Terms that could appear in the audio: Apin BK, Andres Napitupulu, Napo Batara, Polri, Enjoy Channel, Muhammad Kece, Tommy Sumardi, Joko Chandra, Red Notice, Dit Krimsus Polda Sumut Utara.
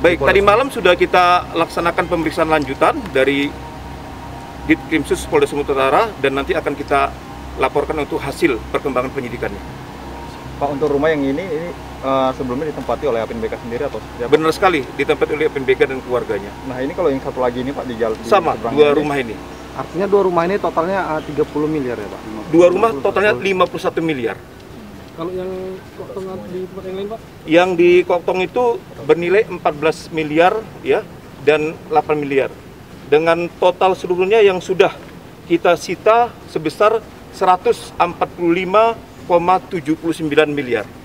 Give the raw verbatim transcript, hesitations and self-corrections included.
Baik, tadi malam sudah kita laksanakan pemeriksaan lanjutan dari Dit Krimsus Polda Sumut Utara dan nanti akan kita laporkan untuk hasil perkembangan penyidikannya. Pak, untuk rumah yang ini, ini uh, sebelumnya ditempati oleh Apin B K sendiri atau siapa? Benar sekali, ditempati oleh Apin B K dan keluarganya. Nah, ini kalau yang satu lagi ini Pak di jalan sama di dua rumah ini. Artinya dua rumah ini totalnya uh, tiga puluh miliar ya Pak? Dua rumah totalnya lima puluh satu miliar. Kalau yang Koktong di tempat yang lain, Pak? Yang di Koktong itu bernilai empat belas miliar ya dan delapan miliar. Dengan total seluruhnya yang sudah kita sita sebesar seratus empat puluh lima koma tujuh puluh sembilan miliar.